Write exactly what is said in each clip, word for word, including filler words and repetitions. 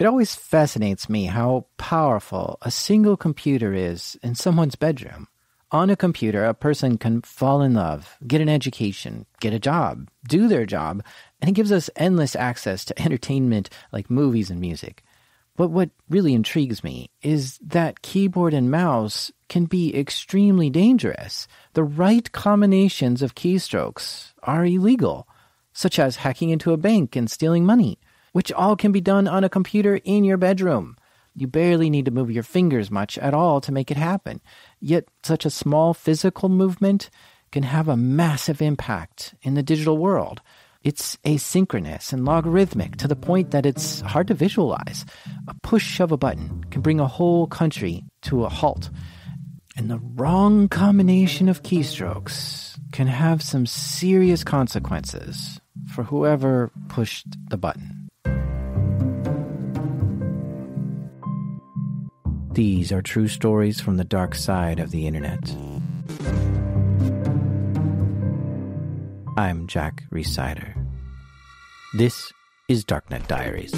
It always fascinates me how powerful a single computer is in someone's bedroom. On a computer, a person can fall in love, get an education, get a job, do their job, and it gives us endless access to entertainment like movies and music. But what really intrigues me is that keyboard and mouse can be extremely dangerous. The right combinations of keystrokes are illegal, such as hacking into a bank and stealing money, which all can be done on a computer in your bedroom. You barely need to move your fingers much at all to make it happen. Yet such a small physical movement can have a massive impact in the digital world. It's asynchronous and logarithmic to the point that it's hard to visualize. A push of a button can bring a whole country to a halt. And the wrong combination of keystrokes can have some serious consequences for whoever pushed the button. These are true stories from the dark side of the internet. I'm Jack Rhysider. This is Darknet Diaries.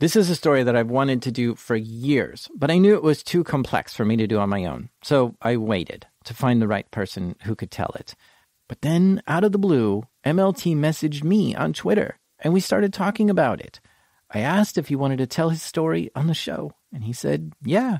This is a story that I've wanted to do for years, but I knew it was too complex for me to do on my own. So I waited to find the right person who could tell it. But then, out of the blue, M L T messaged me on Twitter, and we started talking about it. I asked if he wanted to tell his story on the show, and he said, yeah.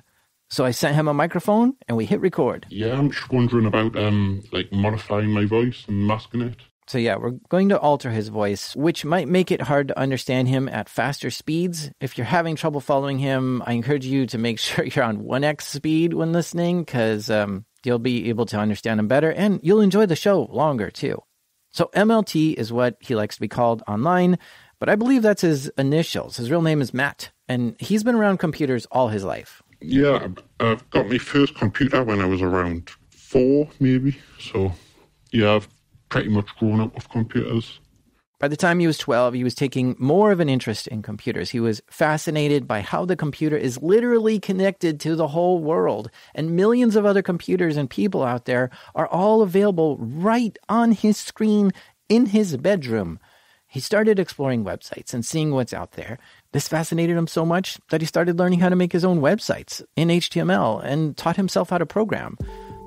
So I sent him a microphone, and we hit record. Yeah, I'm just wondering about, um, like, modifying my voice and masking it. So yeah, we're going to alter his voice, which might make it hard to understand him at faster speeds. If you're having trouble following him, I encourage you to make sure you're on one x speed when listening, because um, you'll be able to understand him better, and you'll enjoy the show longer, too. So M L T is what he likes to be called online, but I believe that's his initials. His real name is Matt, and he's been around computers all his life. Yeah, I got my first computer when I was around four, maybe. So yeah, I've pretty much grown up with computers. By the time he was twelve, he was taking more of an interest in computers. He was fascinated by how the computer is literally connected to the whole world, and millions of other computers and people out there are all available right on his screen in his bedroom. He started exploring websites and seeing what's out there. This fascinated him so much that he started learning how to make his own websites in H T M L and taught himself how to program.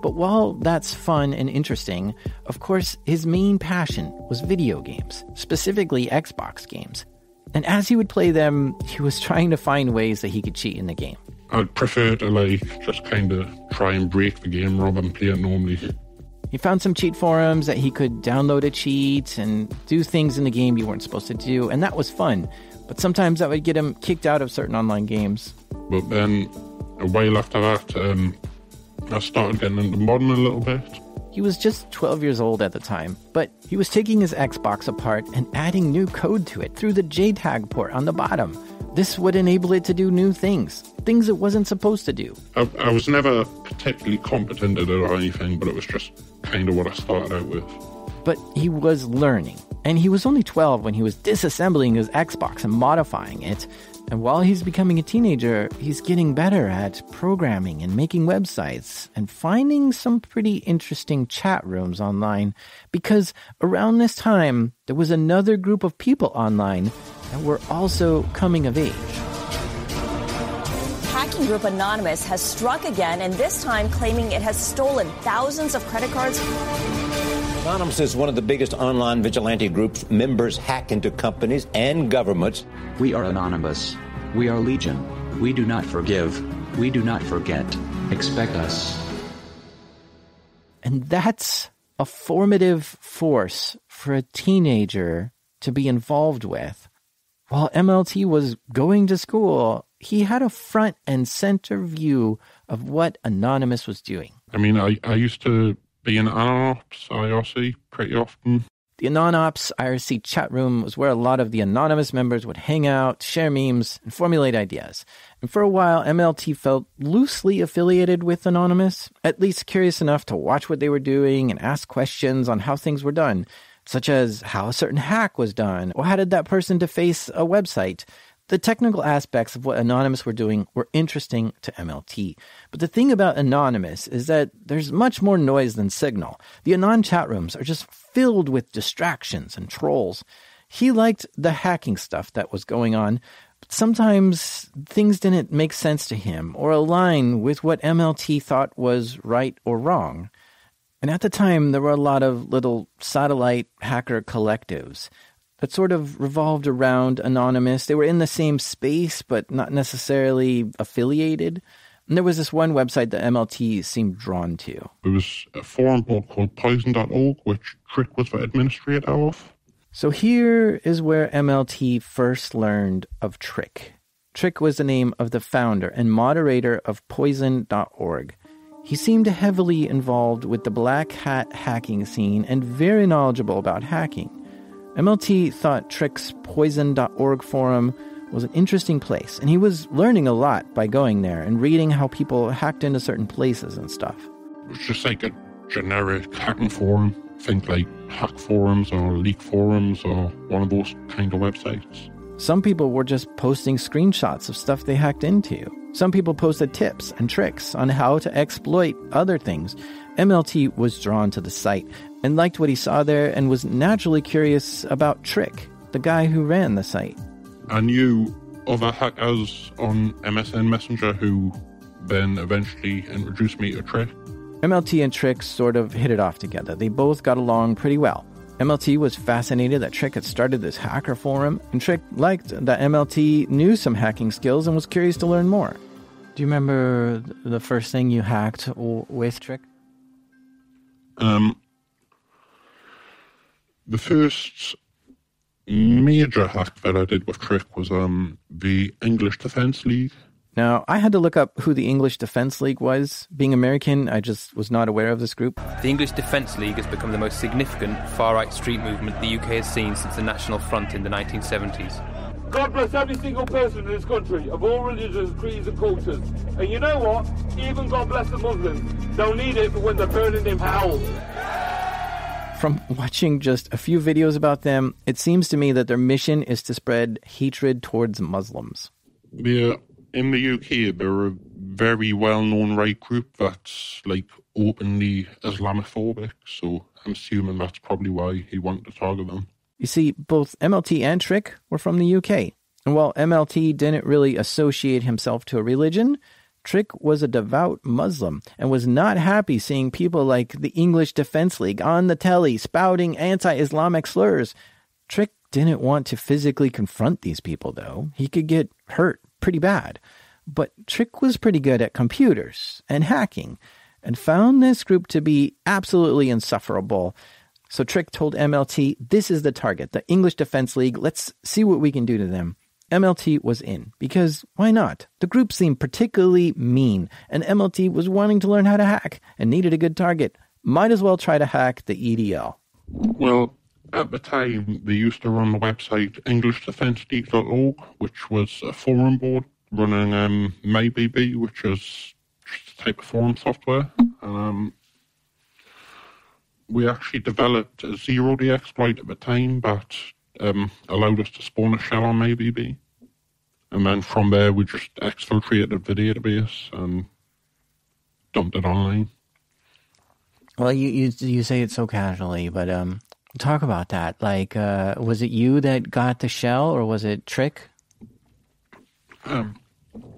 But while that's fun and interesting, of course, his main passion was video games, specifically Xbox games. And as he would play them, he was trying to find ways that he could cheat in the game. I'd prefer to, like, just kind of try and break the game rather than play it normally. He found some cheat forums that he could download a cheat and do things in the game you weren't supposed to do, and that was fun. But sometimes that would get him kicked out of certain online games. But then, a while after that, um... I started getting into modern a little bit. He was just twelve years old at the time, but he was taking his Xbox apart and adding new code to it through the J TAG port on the bottom. This would enable it to do new things, things it wasn't supposed to do. I, I was never particularly competent at it or anything, but it was just kind of what I started out with. But he was learning, and he was only twelve when he was disassembling his Xbox and modifying it. And while he's becoming a teenager, he's getting better at programming and making websites and finding some pretty interesting chat rooms online, because around this time, there was another group of people online that were also coming of age. Hacking group Anonymous has struck again, and this time claiming it has stolen thousands of credit cards. Anonymous is one of the biggest online vigilante groups. Members hack into companies and governments. We are Anonymous. We are Legion. We do not forgive. We do not forget. Expect us. And that's a formative force for a teenager to be involved with. While M L T was going to school, he had a front and center view of what Anonymous was doing. I mean, I, I used to be in AnonOps I R C pretty often. The AnonOps I R C chat room was where a lot of the Anonymous members would hang out, share memes, and formulate ideas. And for a while, M L T felt loosely affiliated with Anonymous, at least curious enough to watch what they were doing and ask questions on how things were done, such as how a certain hack was done, or how did that person deface a website. The technical aspects of what Anonymous were doing were interesting to M L T. But the thing about Anonymous is that there's much more noise than signal. The Anon chat rooms are just filled with distractions and trolls. He liked the hacking stuff that was going on, but sometimes things didn't make sense to him or align with what M L T thought was right or wrong. And at the time, there were a lot of little satellite hacker collectives that sort of revolved around Anonymous. They were in the same space, but not necessarily affiliated. And there was this one website that M L T seemed drawn to. It was a forum board called Poison dot org, which Trick was the administrator of. So here is where M L T first learned of Trick. Trick was the name of the founder and moderator of Poison dot org. He seemed heavily involved with the black hat hacking scene and very knowledgeable about hacking. M L T thought Trick's Poison dot org forum was an interesting place, and he was learning a lot by going there and reading how people hacked into certain places and stuff. It was just like a generic hacking forum. Think like hack forums or leak forums or one of those kind of websites. Some people were just posting screenshots of stuff they hacked into. Some people posted tips and tricks on how to exploit other things. M L T was drawn to the site and liked what he saw there and was naturally curious about Trick, the guy who ran the site. I knew other hackers on M S N Messenger who then eventually introduced me to Trick. M L T and Trick sort of hit it off together. They both got along pretty well. M L T was fascinated that Trick had started this hacker forum, and Trick liked that M L T knew some hacking skills and was curious to learn more. Do you remember the first thing you hacked with Trick? Um, the first major hack that I did with Trick was um, the English Defence League. Now, I had to look up who the English Defence League was. Being American, I just was not aware of this group. The English Defence League has become the most significant far-right street movement the U K has seen since the National Front in the nineteen seventies. God bless every single person in this country, of all religions, creeds and cultures. And you know what? Even God bless the Muslims. They'll need it for when they're burning in hell. From watching just a few videos about them, it seems to me that their mission is to spread hatred towards Muslims. Yeah. In the U K, they're a very well-known right group that's, like, openly Islamophobic, so I'm assuming that's probably why he wanted to target them. You see, both M L T and Trick were from the U K, and while M L T didn't really associate himself to a religion, Trick was a devout Muslim and was not happy seeing people like the English Defence League on the telly spouting anti-Islamic slurs. Trick didn't want to physically confront these people, though. He could get hurt pretty bad. But Trick was pretty good at computers and hacking and found this group to be absolutely insufferable. So Trick told M L T, this is the target, the English Defence League. Let's see what we can do to them. M L T was in because why not? The group seemed particularly mean and M L T was wanting to learn how to hack and needed a good target. Might as well try to hack the E D L. Well, at the time, they used to run the website English Defence League dot org, which was a forum board running um, MyBB, which is just a type of forum software. Um, we actually developed a zero-day exploit at the time that um, allowed us to spawn a shell on MyBB. And then from there, we just exfiltrated the database and dumped it online. Well, you, you, you say it so casually, but... um. Talk about that. Like, uh, was it you that got the shell, or was it Trick? Um,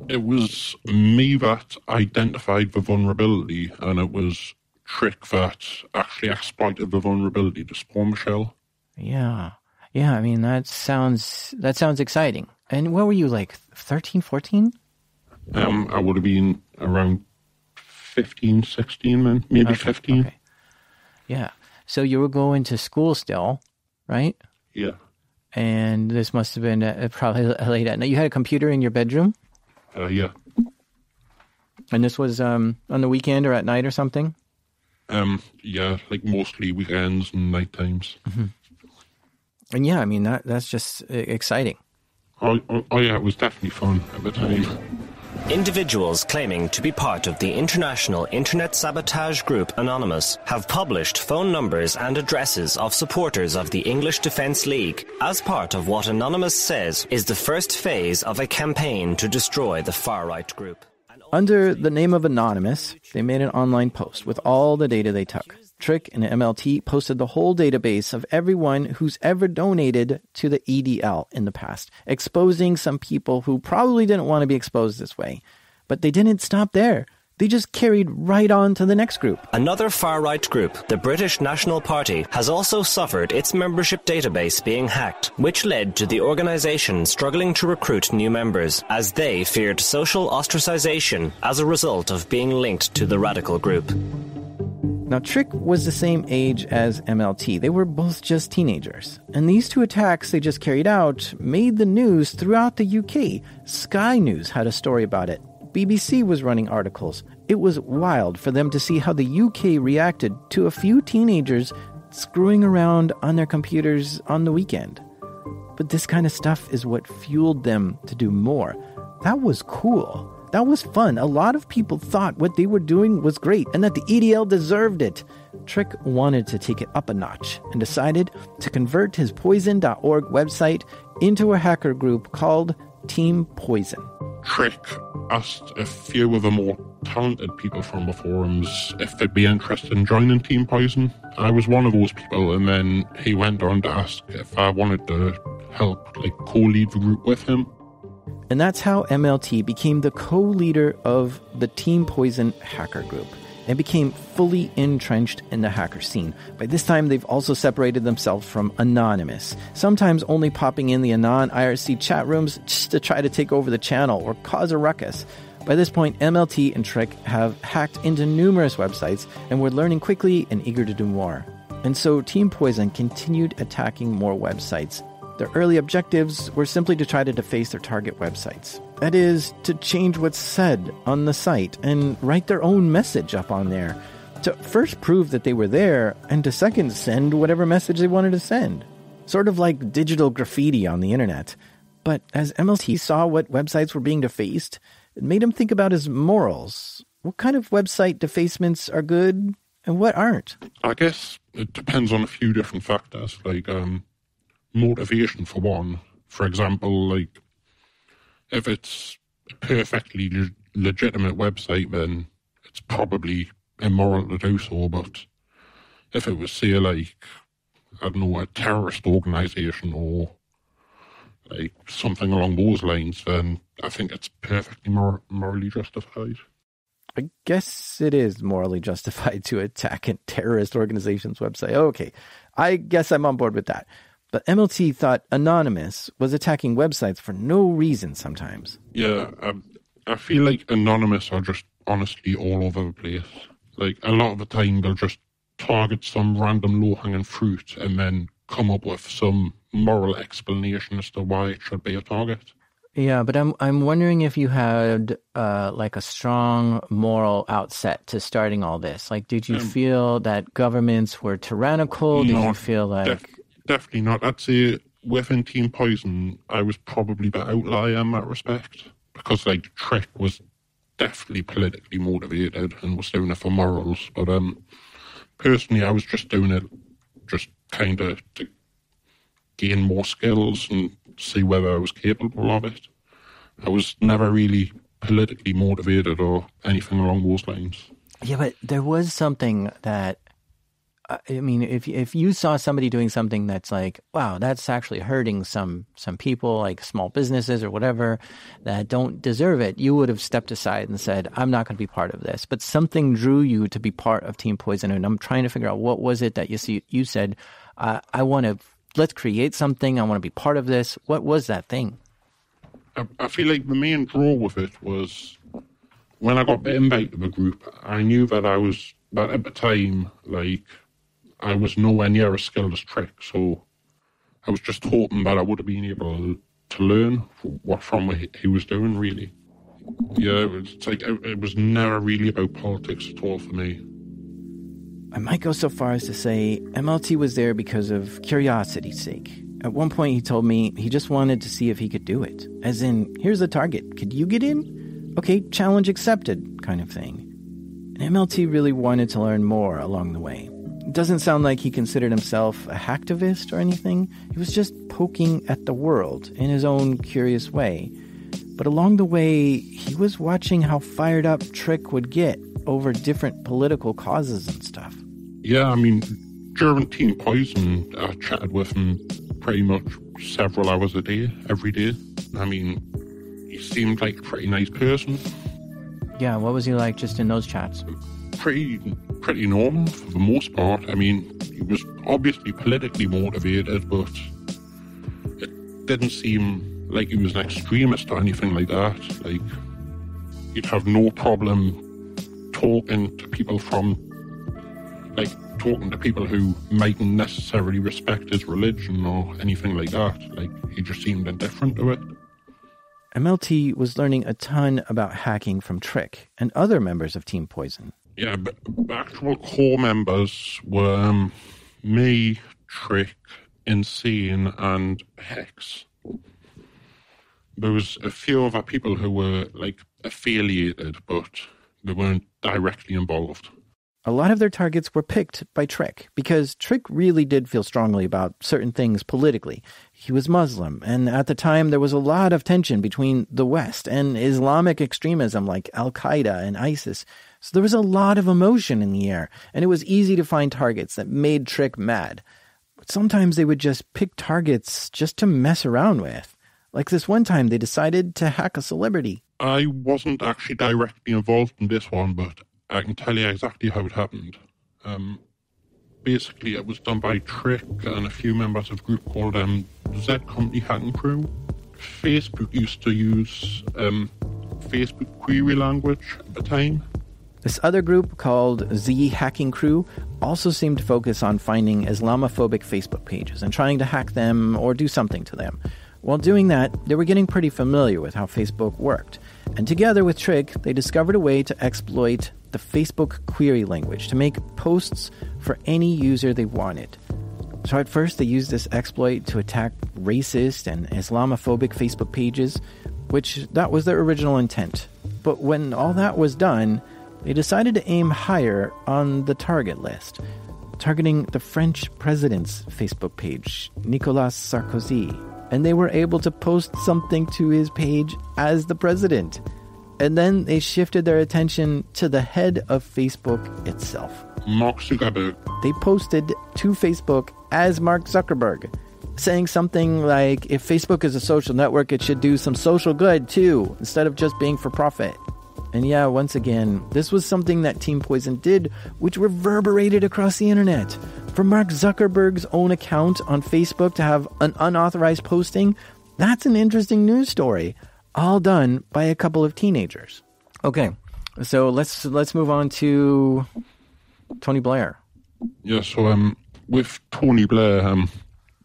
it was me that identified the vulnerability, and it was Trick that actually exploited the vulnerability to spawn the shell. Yeah. Yeah, I mean, that sounds that sounds exciting. And what were you, like, thirteen, fourteen? Um, I would have been around fifteen, sixteen, then, maybe okay, fifteen. Okay. Yeah. So you were going to school still, right? Yeah. And this must have been uh, probably late at night. You had a computer in your bedroom? Uh, yeah. And this was um, on the weekend or at night or something? Um, yeah, like mostly weekends and night times. Mm-hmm. And yeah, I mean, that that's just exciting. Oh, oh, oh, yeah, it was definitely fun at the time. Individuals claiming to be part of the international internet sabotage group Anonymous have published phone numbers and addresses of supporters of the English Defence League as part of what Anonymous says is the first phase of a campaign to destroy the far-right group. Under the name of Anonymous, they made an online post with all the data they took. Trick and M L T posted the whole database of everyone who's ever donated to the E D L in the past, exposing some people who probably didn't want to be exposed this way. But they didn't stop there. They just carried right on to the next group. Another far-right group, the British National Party, has also suffered its membership database being hacked, which led to the organisation struggling to recruit new members, as they feared social ostracisation as a result of being linked to the radical group. Now, Trick was the same age as M L T. They were both just teenagers. And these two attacks they just carried out made the news throughout the U K. Sky News had a story about it. B B C was running articles. It was wild for them to see how the U K reacted to a few teenagers screwing around on their computers on the weekend. But this kind of stuff is what fueled them to do more. That was cool. That was fun. A lot of people thought what they were doing was great and that the E D L deserved it. Trick wanted to take it up a notch and decided to convert his Poison dot org website into a hacker group called Team Poison. Trick asked a few of the more talented people from the forums if they'd be interested in joining Team Poison. I was one of those people, and then he went on to ask if I wanted to help, like, co-lead the group with him. And that's how M L T became the co-leader of the Team Poison hacker group and became fully entrenched in the hacker scene. By this time, they've also separated themselves from Anonymous, sometimes only popping in the Anon I R C chat rooms just to try to take over the channel or cause a ruckus. By this point, M L T and Trick have hacked into numerous websites and were learning quickly and eager to do more. And so Team Poison continued attacking more websites. Their early objectives were simply to try to deface their target websites. That is, to change what's said on the site and write their own message up on there, to first prove that they were there, and to second send whatever message they wanted to send. Sort of like digital graffiti on the internet. But as M L T saw what websites were being defaced, it made him think about his morals. What kind of website defacements are good and what aren't? I guess it depends on a few different factors, like... um. motivation, for one. For example, like, if it's a perfectly le- legitimate website, then it's probably immoral to do so. But if it was, say, like, I don't know, a terrorist organisation or, like, something along those lines, then I think it's perfectly mor- morally justified. I guess it is morally justified to attack a terrorist organization's website. Okay, I guess I'm on board with that. But M L T thought Anonymous was attacking websites for no reason sometimes. Yeah, um, I feel like Anonymous are just honestly all over the place. Like, a lot of the time they'll just target some random low-hanging fruit and then come up with some moral explanation as to why it should be a target. Yeah, but I'm I'm wondering if you had uh, like a strong moral outset to starting all this. Like, did you um, feel that governments were tyrannical? Did you feel like... Def- Definitely not. I'd say within Team Poison, I was probably the outlier in that respect. Because, like, Trick was definitely politically motivated and was doing it for morals. But um, personally, I was just doing it just kind of to gain more skills and see whether I was capable of it. I was never really politically motivated or anything along those lines. Yeah, but there was something that... I mean, if if you saw somebody doing something that's like, wow, that's actually hurting some some people, like small businesses or whatever, that don't deserve it, you would have stepped aside and said, I'm not going to be part of this. But something drew you to be part of Team Poison, and I'm trying to figure out what was it that you see, you said, uh, I want to, let's create something, I want to be part of this. What was that thing? I, I feel like the main draw with it was when I got the invite to the group, I knew that I was, that at the time, like... I was nowhere near as skilled as Trick, so I was just hoping that I would have been able to learn what from what he was doing, really. Yeah, it's like it was never really about politics at all for me. I might go so far as to say M L T was there because of curiosity's sake. At one point he told me he just wanted to see if he could do it. As in, here's the target, could you get in? okay, challenge accepted kind of thing. And M L T really wanted to learn more along the way. It doesn't sound like he considered himself a hacktivist or anything. He was just poking at the world in his own curious way. But along the way, he was watching how fired up Trick would get over different political causes and stuff. Yeah, I mean, during Team Poison, I chatted with him pretty much several hours a day, every day. I mean, he seemed like a pretty nice person. Yeah, what was he like just in those chats? Pretty, pretty normal for the most part. I mean, he was obviously politically motivated, but it didn't seem like he was an extremist or anything like that. Like, he'd have no problem talking to people from, like, talking to people who mightn't necessarily respect his religion or anything like that. Like, he just seemed indifferent to it. M L T was learning a ton about hacking from Trick and other members of Team Poison. Yeah, but actual core members were um, me, Trick, Insane, and Hex. There was a few other people who were, like, affiliated, but they weren't directly involved. A lot of their targets were picked by Trick, because Trick really did feel strongly about certain things politically. He was Muslim, and at the time there was a lot of tension between the West and Islamic extremism like Al-Qaeda and ISIS. So there was a lot of emotion in the air, and it was easy to find targets that made Trick mad. But sometimes they would just pick targets just to mess around with. Like this one time, they decided to hack a celebrity. I wasn't actually directly involved in this one, but I can tell you exactly how it happened. Um, basically, it was done by Trick and a few members of a group called um, Z Company Hacking Crew. Facebook used to use um, Facebook query language at the time. This other group, called Z Hacking Crew, also seemed to focus on finding Islamophobic Facebook pages and trying to hack them or do something to them. While doing that, they were getting pretty familiar with how Facebook worked. And together with Trick, they discovered a way to exploit the Facebook query language to make posts for any user they wanted. So at first, they used this exploit to attack racist and Islamophobic Facebook pages, which that was their original intent. But when all that was done, they decided to aim higher on the target list, targeting the French president's Facebook page, Nicolas Sarkozy. And they were able to post something to his page as the president. And then they shifted their attention to the head of Facebook itself. Mark Zuckerberg. They posted to Facebook as Mark Zuckerberg, saying something like, if Facebook is a social network, it should do some social good too, instead of just being for profit. And yeah, once again, this was something that Team Poison did, which reverberated across the internet. For Mark Zuckerberg's own account on Facebook to have an unauthorized posting, that's an interesting news story, all done by a couple of teenagers. Okay, so let's let's move on to Tony Blair. Yeah, so um, with Tony Blair, um,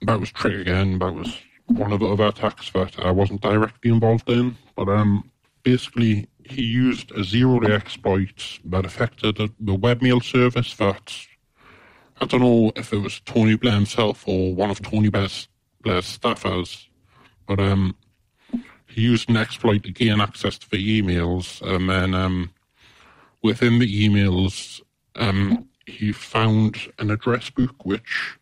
that was Trick again. That was one of the other attacks that I wasn't directly involved in. But um, basically, he used a zero-day exploit that affected the webmail service that... I don't know if it was Tony Blair himself or one of Tony Blair's, Blair's staffers, but um, he used an exploit to gain access to the emails, and then um, within the emails, um, he found an address book which,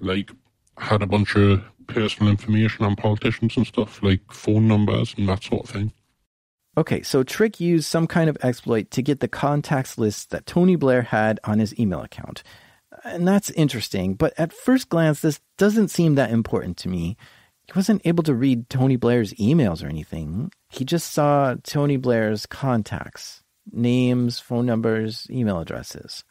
like, had a bunch of personal information on politicians and stuff, like phone numbers and that sort of thing. Okay, so Trick used some kind of exploit to get the contacts list that Tony Blair had on his email account. And that's interesting, but at first glance, this doesn't seem that important to me. He wasn't able to read Tony Blair's emails or anything. He just saw Tony Blair's contacts, names, phone numbers, email addresses.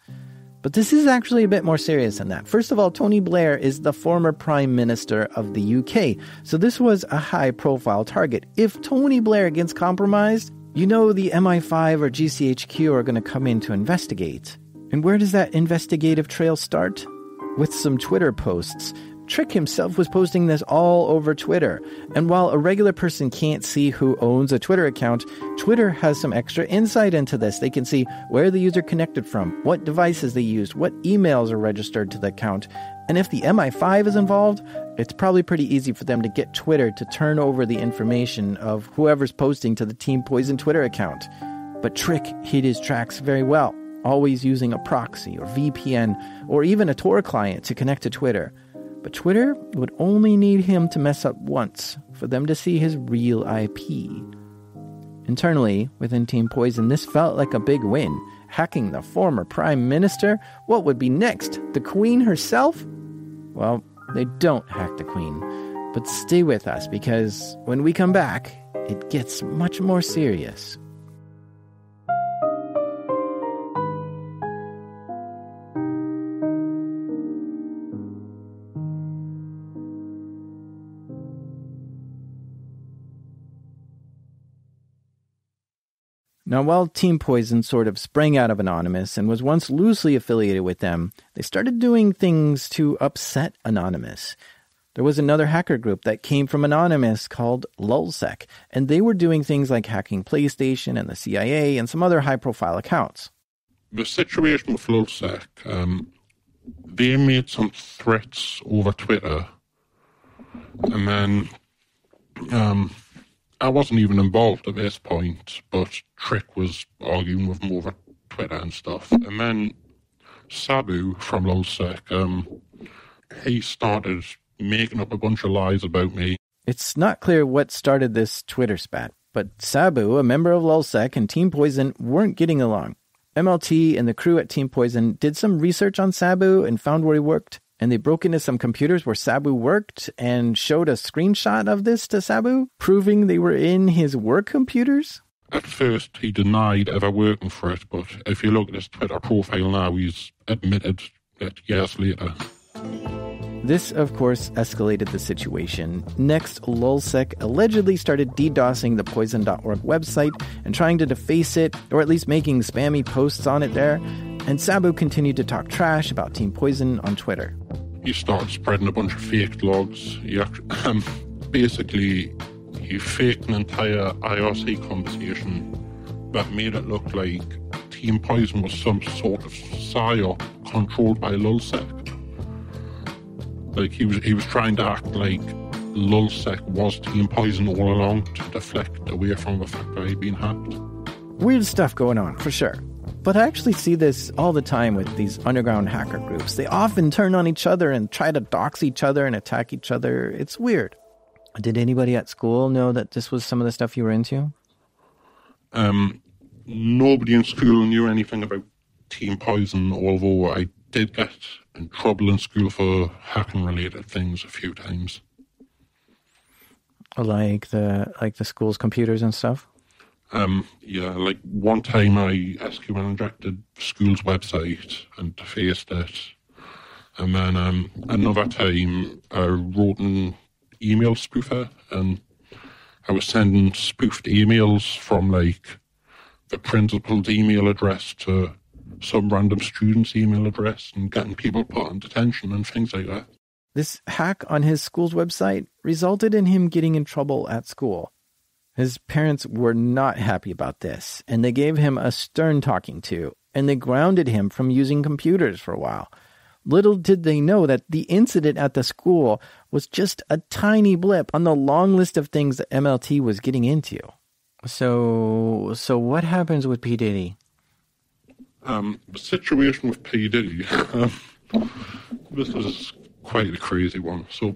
But this is actually a bit more serious than that. First of all, Tony Blair is the former Prime Minister of the U K, so this was a high-profile target. If Tony Blair gets compromised, you know the M I five or G C H Q are going to come in to investigate. And where does that investigative trail start? With some Twitter posts. Trick himself was posting this all over Twitter. And while a regular person can't see who owns a Twitter account, Twitter has some extra insight into this. They can see where the user connected from, what devices they used, what emails are registered to the account. And if the M I five is involved, it's probably pretty easy for them to get Twitter to turn over the information of whoever's posting to the Team Poison Twitter account. But Trick hid his tracks very well, always using a proxy or V P N or even a Tor client to connect to Twitter. But Twitter would only need him to mess up once for them to see his real I P. Internally, within Team Poison, this felt like a big win. Hacking the former prime minister? What would be next? The Queen herself? Well, they don't hack the Queen. But stay with us, because when we come back, it gets much more serious. Now, while Team Poison sort of sprang out of Anonymous and was once loosely affiliated with them, they started doing things to upset Anonymous. There was another hacker group that came from Anonymous called LulzSec, and they were doing things like hacking PlayStation and the C I A and some other high-profile accounts. The situation with LulzSec, um, they made some threats over Twitter, and then... Um, I wasn't even involved at this point, but Trick was arguing with him over Twitter and stuff. And then Sabu from LulzSec, um, he started making up a bunch of lies about me. It's not clear what started this Twitter spat, but Sabu, a member of LulzSec, and Team Poison weren't getting along. M L T and the crew at Team Poison did some research on Sabu and found where he worked, and they broke into some computers where Sabu worked and showed a screenshot of this to Sabu, proving they were in his work computers. At first, he denied ever working for it, but if you look at his Twitter profile now, he's admitted it years later. This, of course, escalated the situation. Next, LulzSec allegedly started DDoSing the Poison dot org website and trying to deface it, or at least making spammy posts on it there. And Sabu continued to talk trash about Team Poison on Twitter. He started spreading a bunch of fake logs. He actually, um, basically, he faked an entire I R C conversation that made it look like Team Poison was some sort of psyop controlled by LulzSec. Like, he was, he was trying to act like LulzSec was Team Poison all along to deflect away from the fact that he'd been hacked. Weird stuff going on, for sure. But I actually see this all the time with these underground hacker groups. They often turn on each other and try to dox each other and attack each other. It's weird. Did anybody at school know that this was some of the stuff you were into? Um, nobody in school knew anything about Team Poison, although I did get in trouble in school for hacking-related things a few times. Like the like the school's computers and stuff? Um, yeah, like one time I S Q L injected school's website and defaced it. And then um, another time I wrote an email spoofer and I was sending spoofed emails from like the principal's email address to some random student's email address and getting people put on detention and things like that. This hack on his school's website resulted in him getting in trouble at school. His parents were not happy about this, and they gave him a stern talking to, and they grounded him from using computers for a while. Little did they know that the incident at the school was just a tiny blip on the long list of things that M L T was getting into. So, so what happens with P. Diddy? Um, the situation with P. Diddy, this is quite a crazy one. So,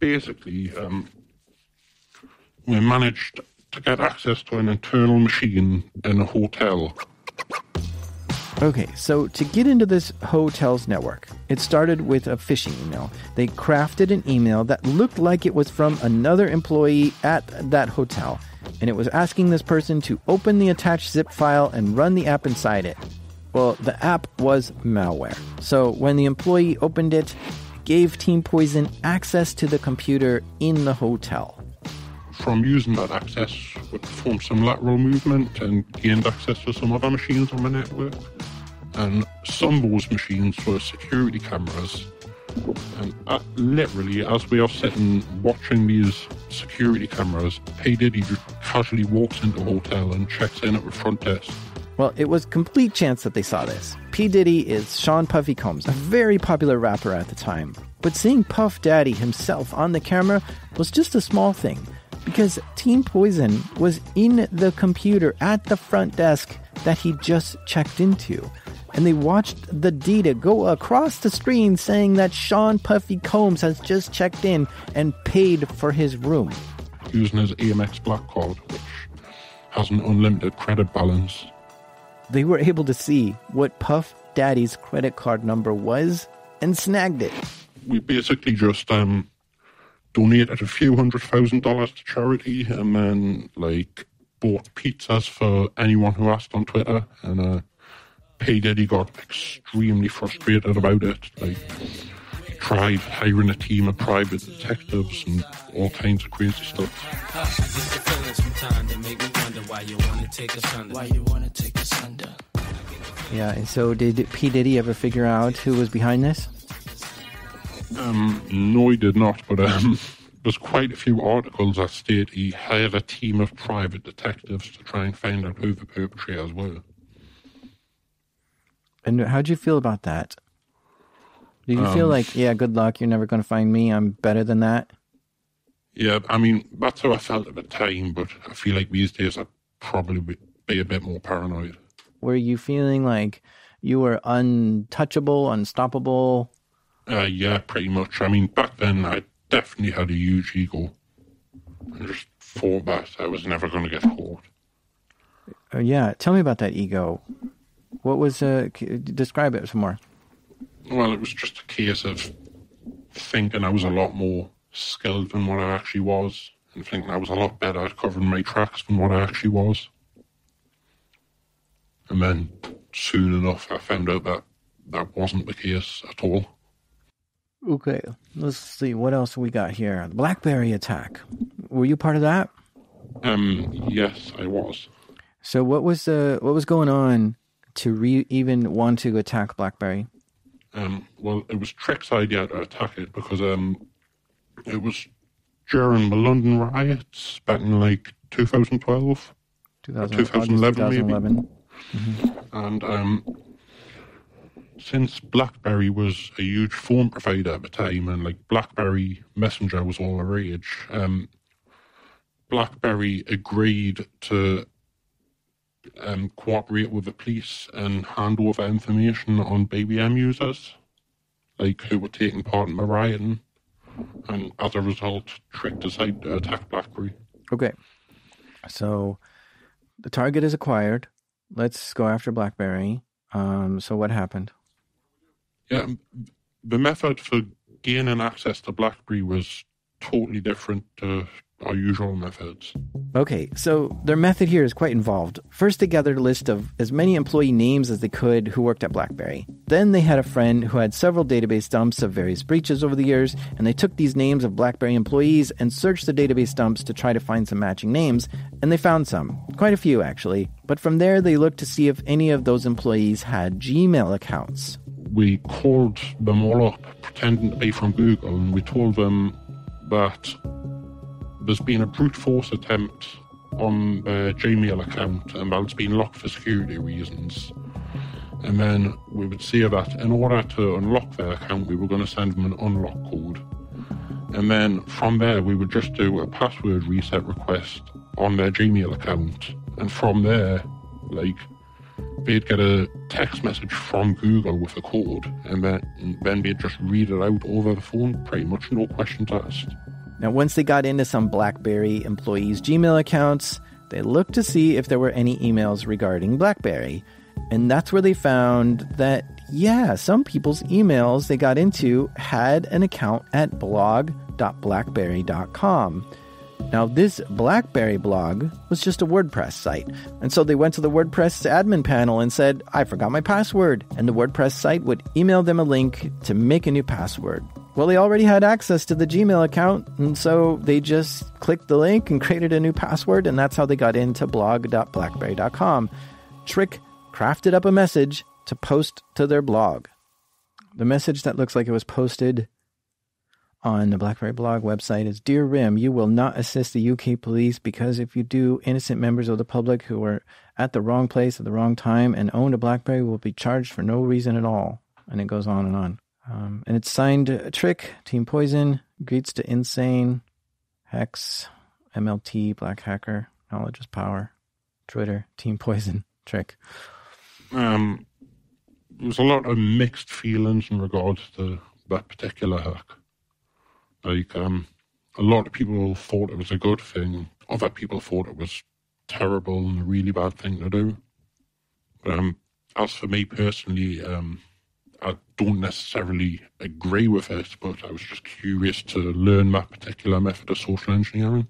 basically, um... we managed to get access to an internal machine in a hotel. Okay, so to get into this hotel's network, it started with a phishing email. They crafted an email that looked like it was from another employee at that hotel, and it was asking this person to open the attached zip file and run the app inside it. Well, the app was malware. So when the employee opened it, it gave Team Poison access to the computer in the hotel. From using that access, we performed some lateral movement and gained access to some other machines on the network. And some of those machines were security cameras. And uh, literally, as we are sitting watching these security cameras, P. Diddy just casually walks into a hotel and checks in at the front desk Well, it was complete chance that they saw this. P. Diddy is Sean Puffy Combs, a very popular rapper at the time. But seeing Puff Daddy himself on the camera was just a small thing, because Team Poison was in the computer at the front desk that he just checked into. And they watched the data go across the screen saying that Sean Puffy Combs has just checked in and paid for his room. Using his E M X Black Card, which has an unlimited credit balance. They were able to see what Puff Daddy's credit card number was and snagged it. We basically just um, donated a few hundred thousand dollars to charity and then like bought pizzas for anyone who asked on Twitter. And uh, P. Diddy got extremely frustrated about it. Like, he tried hiring a team of private detectives and all kinds of crazy stuff. Why you wanna take us under? Why you wanna take us under? Yeah, and so did P. Diddy ever figure out who was behind this? Um, no, he did not, but um, there's quite a few articles that state he hired a team of private detectives to try and find out who the perpetrators were. And how do you feel about that? Do you um, feel like, yeah, good luck, you're never going to find me, I'm better than that? Yeah, I mean, that's how I felt at the time, but I feel like these days I'd probably be, be a bit more paranoid. Were you feeling like you were untouchable, unstoppable? Uh, yeah, pretty much. I mean, back then I definitely had a huge ego. I just thought that I was never going to get caught. Uh, yeah, tell me about that ego. What was, uh, describe it some more. Well, it was just a case of thinking I was a lot more skilled than what I actually was, and thinking I was a lot better at covering my tracks than what I actually was. And then soon enough I found out that that wasn't the case at all. Okay, let's see, what else we got here? The BlackBerry attack. Were you part of that? Um, yes, I was. So what was the, what was going on to re- even want to attack BlackBerry? Um, well, it was Trick's idea to attack it because, um, it was during the London riots back in like two thousand twelve, two thousand, twenty eleven, twenty eleven maybe. Mm-hmm. And um, since BlackBerry was a huge phone provider at the time and like BlackBerry Messenger was all the rage, um, BlackBerry agreed to um, cooperate with the police and hand over information on B B M users, like who were taking part in the rioting. And as a result, Trick decided to attack BlackBerry. Okay. So the target is acquired. Let's go after BlackBerry. Um, so what happened? Yeah, the method for gaining access to BlackBerry was totally different to our usual methods. Okay, so their method here is quite involved. First, they gathered a list of as many employee names as they could who worked at BlackBerry. Then they had a friend who had several database dumps of various breaches over the years, and they took these names of BlackBerry employees and searched the database dumps to try to find some matching names, and they found some. Quite a few, actually. But from there, they looked to see if any of those employees had Gmail accounts. We called them all up, pretending to be from Google, and we told them that there's been a brute force attempt on the Gmail account and that's been locked for security reasons. And then we would say that in order to unlock their account, we were going to send them an unlock code. And then from there, we would just do a password reset request on their Gmail account. And from there, like, they'd get a text message from Google with a code. And then, and then they'd just read it out over the phone, pretty much no questions asked. Now, once they got into some BlackBerry employees' Gmail accounts, they looked to see if there were any emails regarding BlackBerry. And that's where they found that, yeah, some people's emails they got into had an account at blog dot blackberry dot com. Now, this BlackBerry blog was just a WordPress site. And so they went to the WordPress admin panel and said, I forgot my password. And the WordPress site would email them a link to make a new password. Well, they already had access to the Gmail account, and so they just clicked the link and created a new password, and that's how they got into blog dot blackberry dot com. Trick crafted up a message to post to their blog. The message that looks like it was posted on the BlackBerry blog website is, Dear R I M, you will not assist the U K police because if you do, innocent members of the public who are at the wrong place at the wrong time and owned a BlackBerry will be charged for no reason at all. And it goes on and on. Um, and it's signed Trick, Team Poison, Greets to Insane, Hex, M L T, Black Hacker, Knowledge is Power, Twitter, Team Poison, Trick. Um, there's a lot of mixed feelings in regards to that particular hack. Like, um, a lot of people thought it was a good thing. Other people thought it was terrible and a really bad thing to do. But um, as for me personally, um, I don't necessarily agree with it, but I was just curious to learn that particular method of social engineering.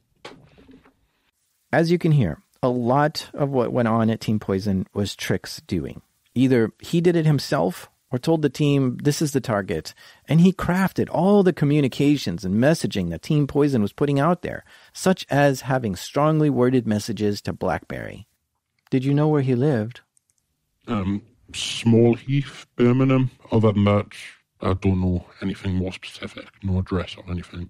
As you can hear, a lot of what went on at Team Poison was Trick's doing. Either he did it himself or told the team, this is the target, and he crafted all the communications and messaging that Team Poison was putting out there, such as having strongly worded messages to BlackBerry. Did you know where he lived? Um... Small Heath, Birmingham. Other than that, I don't know anything more specific, no address or anything.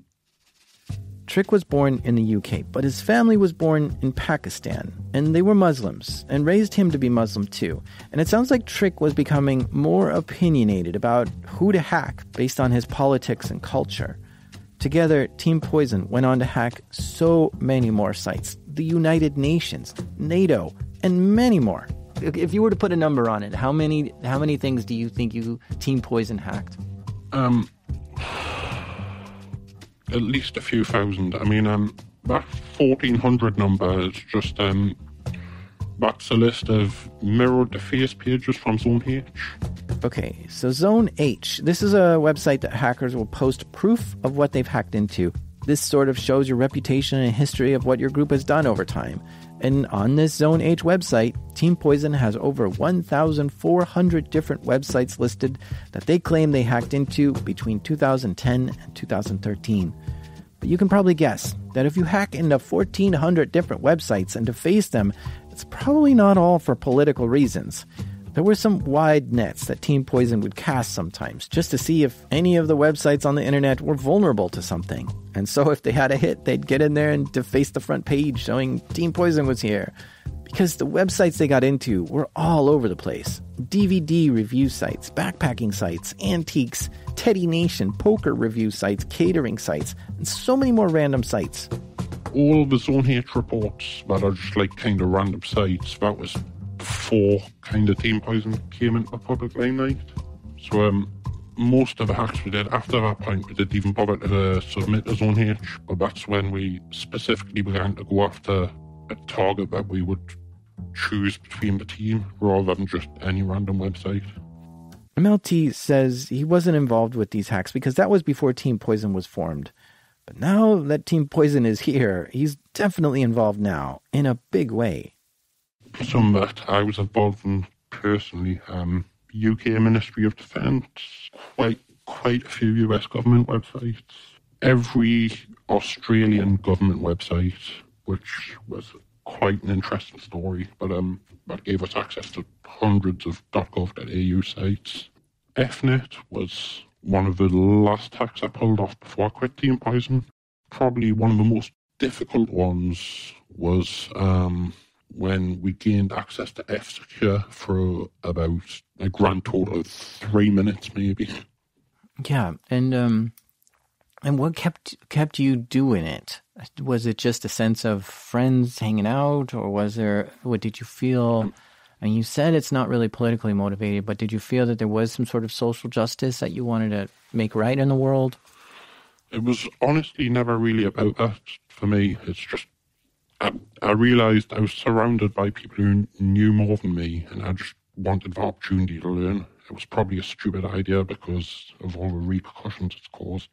Trick was born in the U K, but his family was born in Pakistan, and they were Muslims, and raised him to be Muslim too. And it sounds like Trick was becoming more opinionated about who to hack based on his politics and culture. Together, Team Poison went on to hack so many more sites, the United Nations, NATO, and many more. If you were to put a number on it, how many how many things do you think you Team Poison hacked? Um, at least a few thousand. I mean, um, that fourteen hundred number is just um, that's a list of mirrored deface pages from Zone H. Okay, so Zone H. This is a website that hackers will post proof of what they've hacked into. This sort of shows your reputation and history of what your group has done over time. And on this Zone H website, Team Poison has over one thousand four hundred different websites listed that they claim they hacked into between two thousand ten and two thousand thirteen. But you can probably guess that if you hack into fourteen hundred different websites and deface them, it's probably not all for political reasons. There were some wide nets that Team Poison would cast sometimes, just to see if any of the websites on the internet were vulnerable to something. And so if they had a hit, they'd get in there and deface the front page showing Team Poison was here. Because the websites they got into were all over the place. D V D review sites, backpacking sites, antiques, Teddy Nation, poker review sites, catering sites, and so many more random sites. All the Zone H reports that are just like kind of random sites, that was before kind of Team Poison came into the public limelight. So um, most of the hacks we did after that point, we didn't even bother to uh, submit as Zone H, but that's when we specifically began to go after a target that we would choose between the team rather than just any random website. M L T says he wasn't involved with these hacks because that was before Team Poison was formed. But now that Team Poison is here, he's definitely involved now in a big way. Some that I was involved in personally, um, U K Ministry of Defence, quite quite a few U S government websites, every Australian government website, which was quite an interesting story, but um, that gave us access to hundreds of .gov.au sites. EFnet was one of the last hacks I pulled off before I quit Team Poison. Probably one of the most difficult ones was... Um, when we gained access to F-Secure for about a grand total of three minutes, maybe. Yeah, and um, and what kept kept you doing it? Was it just a sense of friends hanging out, or was there, what did you feel, um, and you said it's not really politically motivated, but did you feel that there was some sort of social justice that you wanted to make right in the world? It was honestly never really about that for me. It's just, I, I realised I was surrounded by people who knew more than me, and I just wanted the opportunity to learn. It was probably a stupid idea because of all the repercussions it's caused.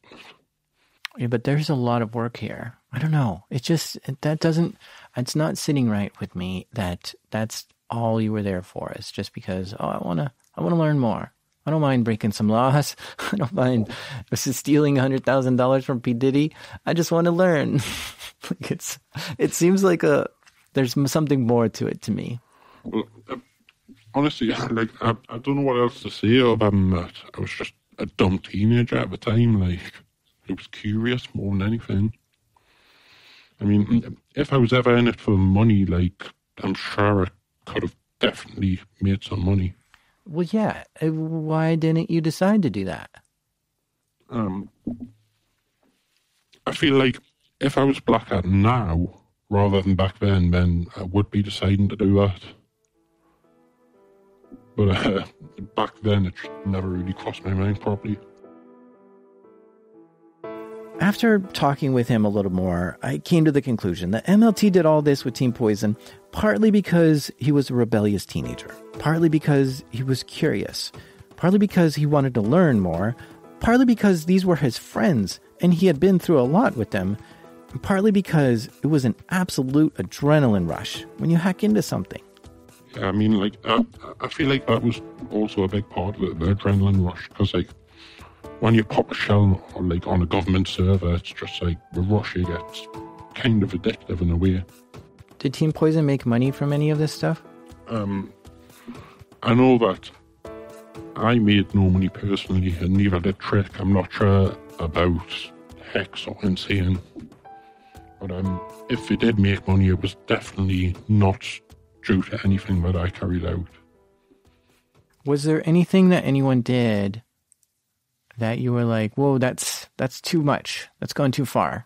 Yeah, but there's a lot of work here. I don't know. It's just, that doesn't, it's not sitting right with me that that's all you were there for. It's just because, oh, I want to, I want to learn more. I don't mind breaking some laws. I don't mind stealing one hundred thousand dollars from P. Diddy. I just want to learn. Like it's, it seems like a there's something more to it to me. Well, honestly, like I, I don't know what else to say other than that. I was just a dumb teenager at the time. Like, I was curious more than anything. I mean, if I was ever in it for money, like, I'm sure I could have definitely made some money. Well, yeah. Why didn't you decide to do that? Um, I feel like if I was black at now rather than back then, then I would be deciding to do that. But uh, back then, it never really crossed my mind properly. After talking with him a little more, I came to the conclusion that M L T did all this with Team Poison partly because he was a rebellious teenager, partly because he was curious, partly because he wanted to learn more, partly because these were his friends and he had been through a lot with them, and partly because it was an absolute adrenaline rush when you hack into something. I mean, like, I, I feel like that was also a big part of it, the adrenaline rush, because, like, when you pop a shell on, like, on a government server, it's just, like, the rush you get kind of addictive in a way. Did Team Poison make money from any of this stuff? Um, I know that I made no money personally, and neither did Trick. I'm not sure about Hex or Insane. But um, if they did make money, it was definitely not due to anything that I carried out. Was there anything that anyone did that you were like, whoa, that's that's too much. That's gone too far.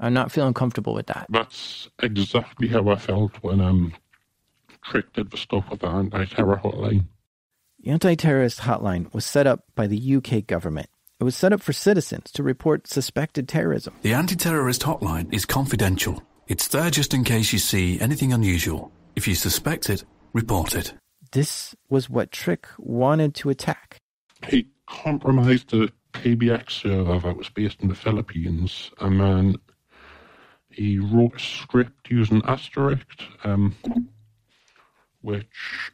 I'm not feeling comfortable with that. That's exactly how I felt when um, Trick did the stuff with the anti-terror hotline. The anti-terrorist hotline was set up by the U K government. It was set up for citizens to report suspected terrorism. The anti-terrorist hotline is confidential. It's there just in case you see anything unusual. If you suspect it, report it. This was what Trick wanted to attack. He compromised the P B X server that was based in the Philippines, and then he wrote a script using Asterisk, um, which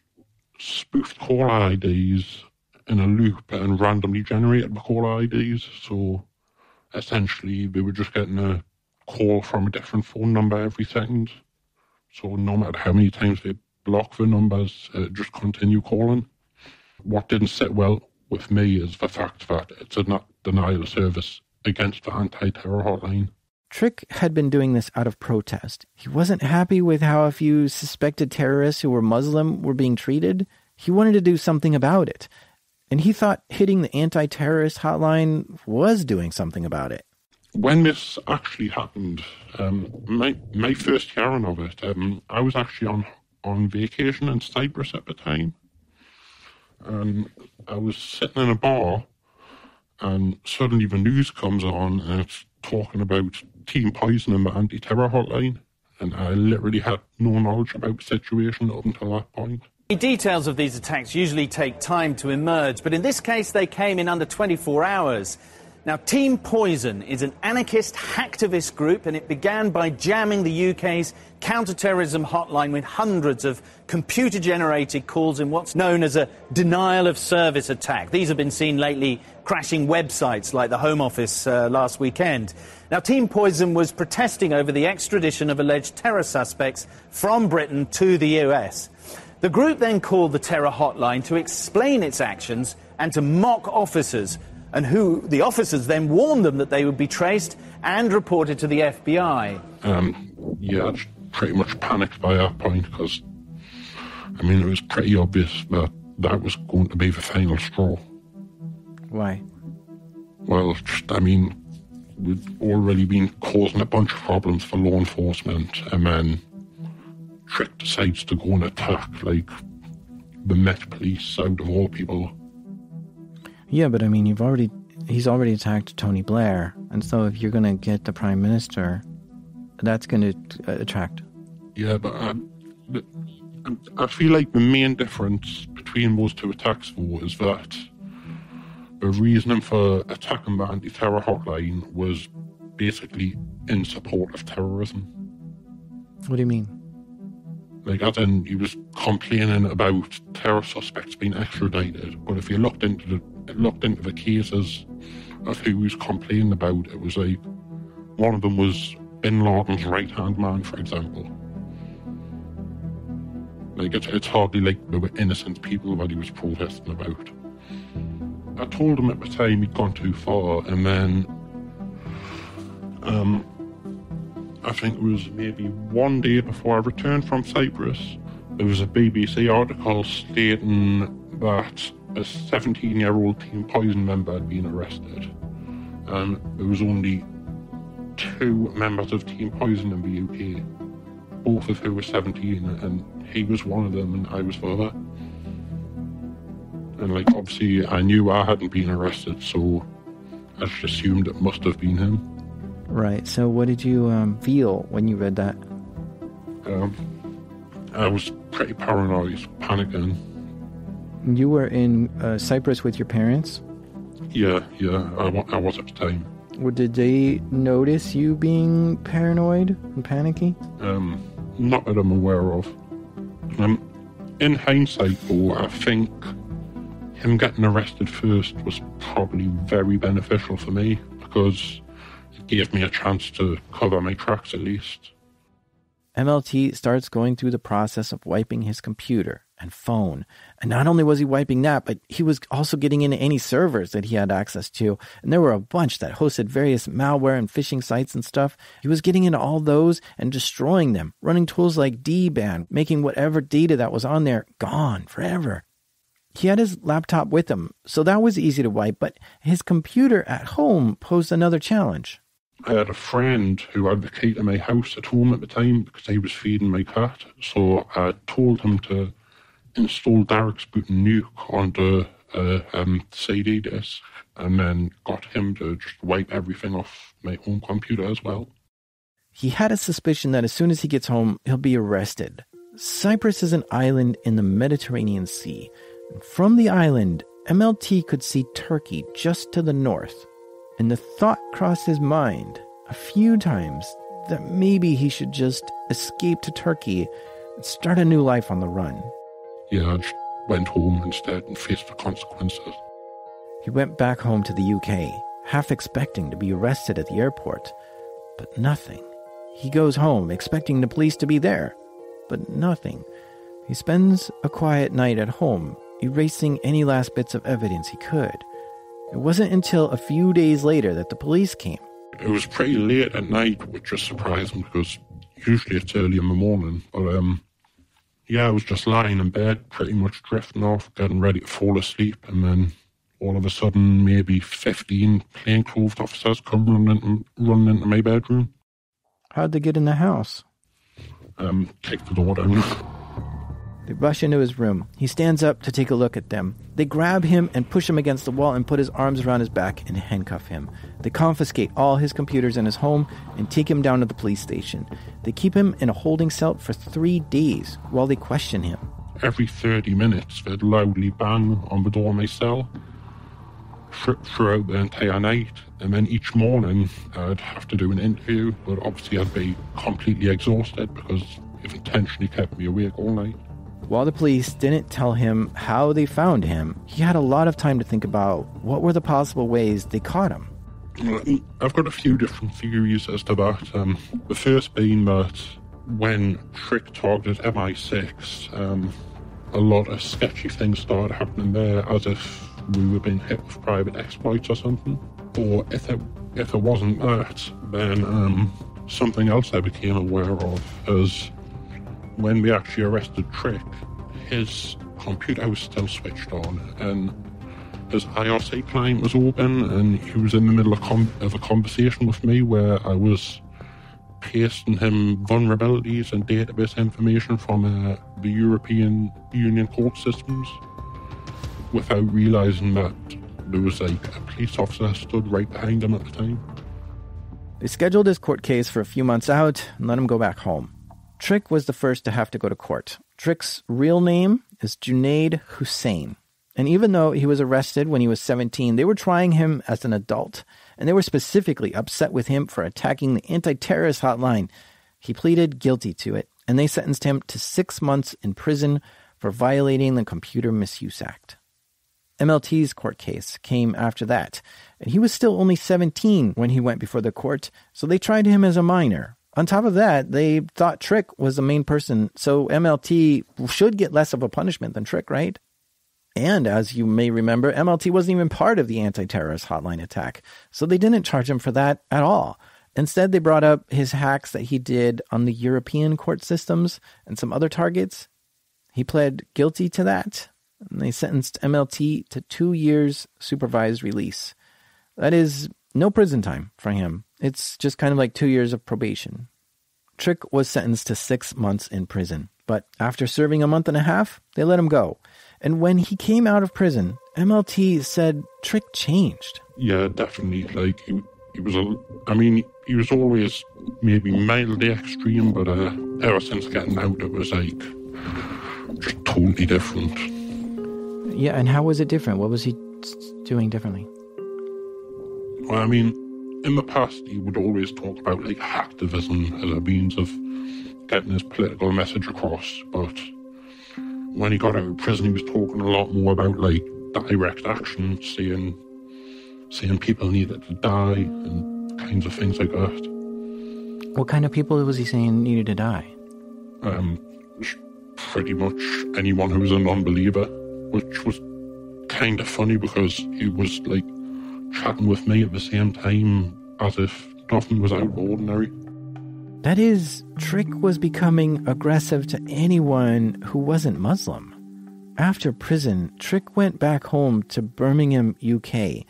spoofed caller I Ds in a loop and randomly generated the caller I Ds. So essentially, they were just getting a call from a different phone number every second. So no matter how many times they block the numbers, uh, just continue calling. What didn't sit well with me is the fact that it's a denial of service against the anti-terror hotline. Trick had been doing this out of protest. He wasn't happy with how a few suspected terrorists who were Muslim were being treated. He wanted to do something about it. And he thought hitting the anti-terrorist hotline was doing something about it. When this actually happened, um, my my first hearing of it, um, I was actually on, on vacation in Cyprus at the time. And I was sitting in a bar, and suddenly the news comes on, and it's talking about Team Poison and the anti-terror hotline. And I literally had no knowledge about the situation up until that point. The details of these attacks usually take time to emerge, but in this case they came in under twenty-four hours. Now, Team Poison is an anarchist hacktivist group, and it began by jamming the U K's counter-terrorism hotline with hundreds of computer-generated calls in what's known as a denial-of-service attack. These have been seen lately crashing websites like the Home Office uh, last weekend. Now, Team Poison was protesting over the extradition of alleged terror suspects from Britain to the U S. The group then called the terror hotline to explain its actions and to mock officers, and who the officers then warned them that they would be traced and reported to the F B I. Um, yeah, I pretty much panicked by that point because, I mean, it was pretty obvious that that was going to be the final straw. Why? Well, just, I mean, we'd already been causing a bunch of problems for law enforcement, and then Trick decides to go and attack, like, the Met Police out of all people. Yeah, but I mean, you've already, he's already attacked Tony Blair. And so if you're going to get the prime minister, that's going to attract. Yeah, but I, I feel like the main difference between those two attacks, though, is that the reasoning for attacking the anti-terror hotline was basically in support of terrorism. What do you mean? Like, as in, he was complaining about terror suspects being extradited. But if you looked into the looked into the cases of who was complaining about, it was like, one of them was Bin Laden's right-hand man, for example. Like, it's, it's hardly like there were innocent people that he was protesting about. I told him at the time he'd gone too far, and then um, I think it was maybe one day before I returned from Cyprus, There was a B B C article stating that a seventeen-year-old Team Poison member had been arrested, and there was only two members of Team Poison in the U K, both of who were seventeen, and he was one of them and I was the other. And, like, obviously I knew I hadn't been arrested, so I just assumed it must have been him. Right, so what did you um, feel when you read that? Um, I was pretty paranoid, panicking. You were in uh, Cyprus with your parents? Yeah, yeah, I, I was at the time. Well, did they notice you being paranoid and panicky? Um, not that I'm aware of. Um, in hindsight, though, I think him getting arrested first was probably very beneficial for me, because it gave me a chance to cover my tracks at least. M L T starts going through the process of wiping his computer and phone. And not only was he wiping that, but he was also getting into any servers that he had access to. And there were a bunch that hosted various malware and phishing sites and stuff. He was getting into all those and destroying them, running tools like D ban, making whatever data that was on there gone forever. He had his laptop with him, so that was easy to wipe, but his computer at home posed another challenge. I had a friend who had the key to my house at home at the time because he was feeding my cat, so I told him to install Derek's boot and nuke onto a um, C D disk, and then got him to just wipe everything off my home computer as well. He had a suspicion that as soon as he gets home, he'll be arrested. Cyprus is an island in the Mediterranean Sea. From the island, M L T could see Turkey just to the north, and the thought crossed his mind a few times that maybe he should just escape to Turkey and start a new life on the run. Yeah, I just went home instead and faced the consequences. He went back home to the U K, half expecting to be arrested at the airport, but nothing. He goes home expecting the police to be there, but nothing. He spends a quiet night at home, erasing any last bits of evidence he could. It wasn't until a few days later that the police came. It was pretty late at night, which was surprising because usually it's early in the morning. But um, yeah, I was just lying in bed, pretty much drifting off, getting ready to fall asleep. And then all of a sudden, maybe fifteen plainclothes officers come running into, running into my bedroom. How'd they get in the house? Um, kicked the door down. They rush into his room. He stands up to take a look at them. They grab him and push him against the wall and put his arms around his back and handcuff him. They confiscate all his computers in his home and take him down to the police station. They keep him in a holding cell for three days while they question him. Every thirty minutes, they'd loudly bang on the door of my cell throughout the entire night. And then each morning, I'd have to do an interview, but obviously I'd be completely exhausted because they've intentionally kept me awake all night. While the police didn't tell him how they found him, he had a lot of time to think about what were the possible ways they caught him. I've got a few different theories as to that. Um, the first being that when Trick targeted M I six, um, a lot of sketchy things started happening there, as if we were being hit with private exploits or something. Or if it, if it wasn't that, then um, something else I became aware of is when we actually arrested Trick, his computer was still switched on and his I R C client was open, and he was in the middle of, com- of a conversation with me where I was pasting him vulnerabilities and database information from uh, the European Union court systems without realising that there was like a police officer stood right behind him at the time. They scheduled his court case for a few months out and let him go back home. Trick was the first to have to go to court. Trick's real name is Junaid Hussain. And even though he was arrested when he was seventeen, they were trying him as an adult. And they were specifically upset with him for attacking the anti-terrorist hotline. He pleaded guilty to it, and they sentenced him to six months in prison for violating the Computer Misuse Act. M L T's court case came after that, and he was still only seventeen when he went before the court, so they tried him as a minor. On top of that, they thought Trick was the main person, so M L T should get less of a punishment than Trick, right? And as you may remember, M L T wasn't even part of the anti-terrorist hotline attack, so they didn't charge him for that at all. Instead, they brought up his hacks that he did on the European court systems and some other targets. He pled guilty to that, and they sentenced M L T to two years supervised release. That is no prison time for him. It's just kind of like two years of probation. Trick was sentenced to six months in prison, but after serving a month and a half, they let him go. And when he came out of prison, M L T said Trick changed. Yeah, definitely. Like, he, he was, a, I mean, he was always maybe mildly extreme, but uh, ever since getting out, it was like totally different. Yeah, and how was it different? What was he doing differently? Well, I mean, in the past, he would always talk about, like, hacktivism as a means of getting his political message across, but when he got out of prison, he was talking a lot more about, like, direct action, saying, saying people needed to die and kinds of things like that. What kind of people was he saying needed to die? Um, pretty much anyone who was a non-believer, which was kind of funny because he was, like, chatting with me at the same time as if nothing was out of ordinary. That is, Trick was becoming aggressive to anyone who wasn't Muslim. After prison, Trick went back home to Birmingham, U K,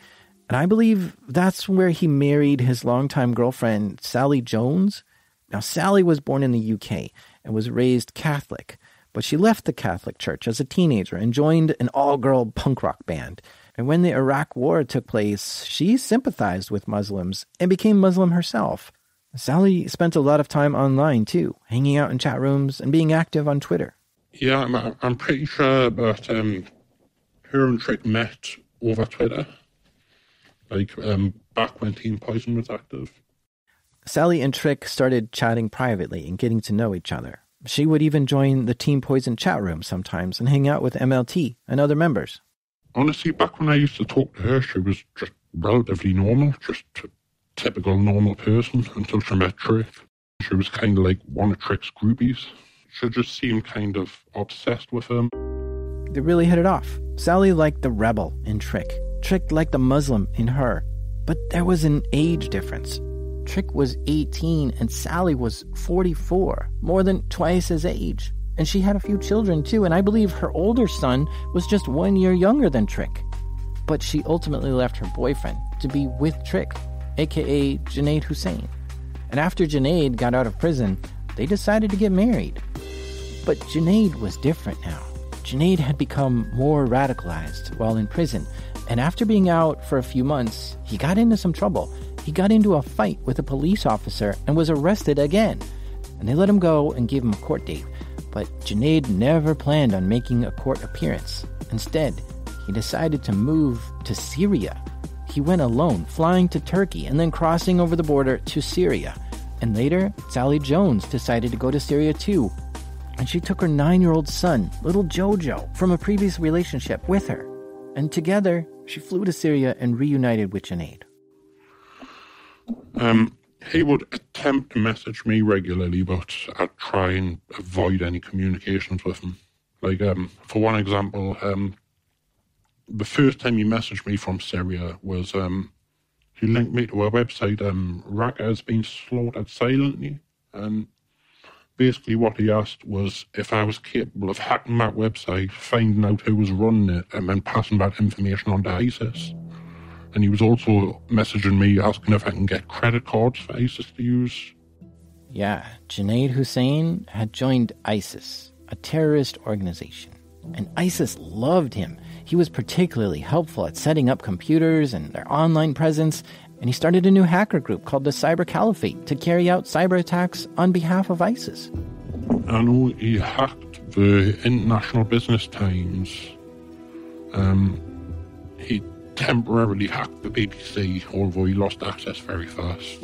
and I believe that's where he married his longtime girlfriend, Sally Jones. Now, Sally was born in the U K and was raised Catholic, but she left the Catholic Church as a teenager and joined an all-girl punk rock band. And when the Iraq War took place, she sympathized with Muslims and became Muslim herself. Sally spent a lot of time online, too, hanging out in chat rooms and being active on Twitter. Yeah, I'm, I'm pretty sure that um, her and Trick met over Twitter, like um, back when Team Poison was active. Sally and Trick started chatting privately and getting to know each other. She would even join the Team Poison chat room sometimes and hang out with M L T and other members. Honestly, back when I used to talk to her, she was just relatively normal, just a typical normal person until she met Trick. She was kind of like one of Trick's groupies. She just seemed kind of obsessed with him. They really hit it off. Sally liked the rebel in Trick. Trick liked the Muslim in her. But there was an age difference. Trick was eighteen and Sally was forty-four, more than twice his age. And she had a few children, too, and I believe her older son was just one year younger than Trick. But she ultimately left her boyfriend to be with Trick, a k a. Junaid Hussain. And after Junaid got out of prison, they decided to get married. But Junaid was different now. Junaid had become more radicalized while in prison, and after being out for a few months, he got into some trouble. He got into a fight with a police officer and was arrested again. And they let him go and gave him a court date. But Junaid never planned on making a court appearance. Instead, he decided to move to Syria. He went alone, flying to Turkey and then crossing over the border to Syria. And later, Sally Jones decided to go to Syria too. And she took her nine-year-old son, little Jojo, from a previous relationship with her. And together, she flew to Syria and reunited with Junaid. Um... He would attempt to message me regularly, but I'd try and avoid any communications with him. Like, um, for one example, um, the first time he messaged me from Syria was um, he linked me to a website, um, Raqqa Has Been Slaughtered Silently. And basically what he asked was if I was capable of hacking that website, finding out who was running it, and then passing that information on to ISIS. And he was also messaging me asking if I can get credit cards for ISIS to use. Yeah, Junaid Hussain had joined ISIS, a terrorist organization. And ISIS loved him. He was particularly helpful at setting up computers and their online presence. And he started a new hacker group called the Cyber Caliphate to carry out cyber attacks on behalf of ISIS. I know he hacked the International Business Times. Um, he... temporarily hacked the B B C, although he lost access very fast.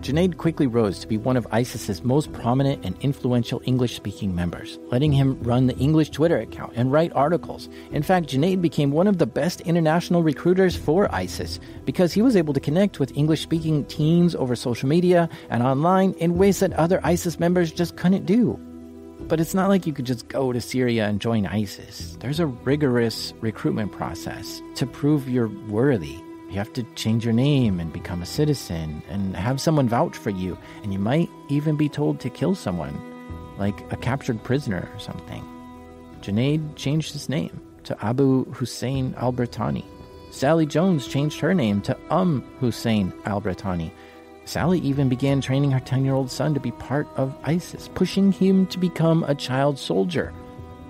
Junaid quickly rose to be one of ISIS's most prominent and influential English-speaking members, letting him run the English Twitter account and write articles. In fact, Junaid became one of the best international recruiters for ISIS because he was able to connect with English-speaking teams over social media and online in ways that other ISIS members just couldn't do. But it's not like you could just go to Syria and join ISIS. There's a rigorous recruitment process. To prove you're worthy, you have to change your name and become a citizen and have someone vouch for you. And you might even be told to kill someone, like a captured prisoner or something. Junaid changed his name to Abu Hussein al-Brittani. Sally Jones changed her name to Um Hussein al-Brittani. Sally even began training her ten-year-old son to be part of ISIS, pushing him to become a child soldier.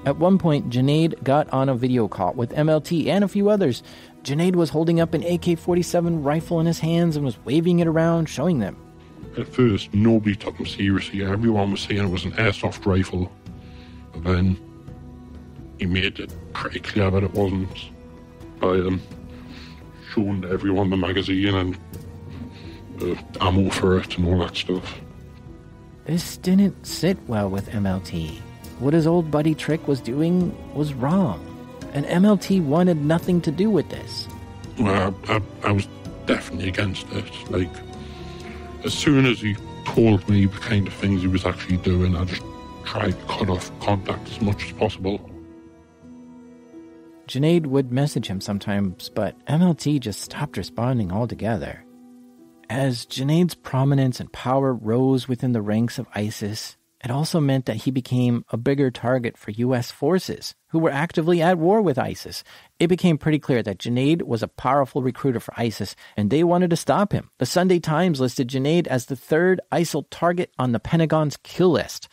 At one point, Junaid got on a video call with M L T and a few others. Junaid was holding up an A K forty-seven rifle in his hands and was waving it around, showing them. At first, nobody took him seriously. Everyone was saying it was an airsoft rifle. And then he made it pretty clear that it wasn't by um, showing everyone the magazine and uh, ammo for it and all that stuff. This didn't sit well with M L T. What his old buddy Trick was doing was wrong, and M L T wanted nothing to do with this. Well, I, I, I was definitely against it. Like, as soon as he told me the kind of things he was actually doing, I just tried to cut off contact as much as possible. Junaid would message him sometimes, but M L T just stopped responding altogether. As Junaid's prominence and power rose within the ranks of ISIS, it also meant that he became a bigger target for U S forces who were actively at war with ISIS. It became pretty clear that Junaid was a powerful recruiter for ISIS, and they wanted to stop him. The Sunday Times listed Junaid as the third ISIL target on the Pentagon's kill list.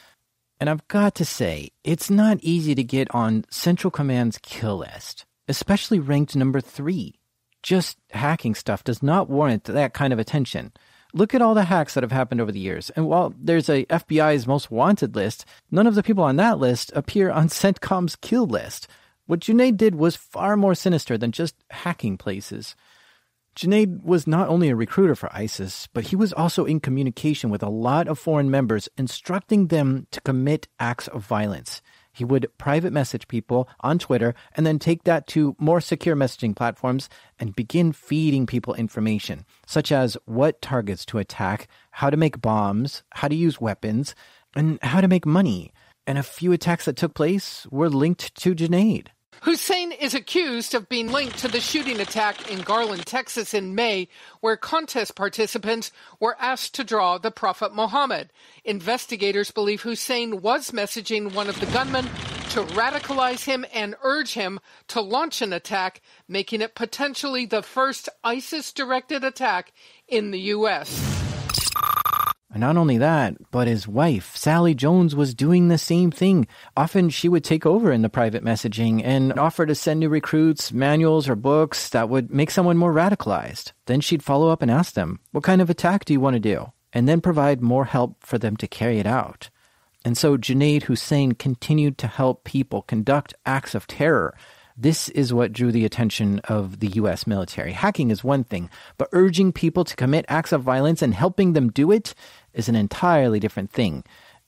And I've got to say, it's not easy to get on Central Command's kill list, especially ranked number three. Just hacking stuff does not warrant that kind of attention. Look at all the hacks that have happened over the years, and while there's a F B I's most wanted list, none of the people on that list appear on CENTCOM's kill list. What Junaid did was far more sinister than just hacking places. Junaid was not only a recruiter for ISIS, but he was also in communication with a lot of foreign members, instructing them to commit acts of violence. He would private message people on Twitter and then take that to more secure messaging platforms and begin feeding people information, such as what targets to attack, how to make bombs, how to use weapons, and how to make money. And a few attacks that took place were linked to Junaid. Hussein is accused of being linked to the shooting attack in Garland, Texas in May, where contest participants were asked to draw the Prophet Muhammad. Investigators believe Hussein was messaging one of the gunmen to radicalize him and urge him to launch an attack, making it potentially the first ISIS-directed attack in the U S And not only that, but his wife, Sally Jones, was doing the same thing. Often she would take over in the private messaging and offer to send new recruits manuals or books that would make someone more radicalized. Then she'd follow up and ask them, what kind of attack do you want to do? And then provide more help for them to carry it out. And so Junaid Hussain continued to help people conduct acts of terror. This is what drew the attention of the U S military. Hacking is one thing, but urging people to commit acts of violence and helping them do it is an entirely different thing.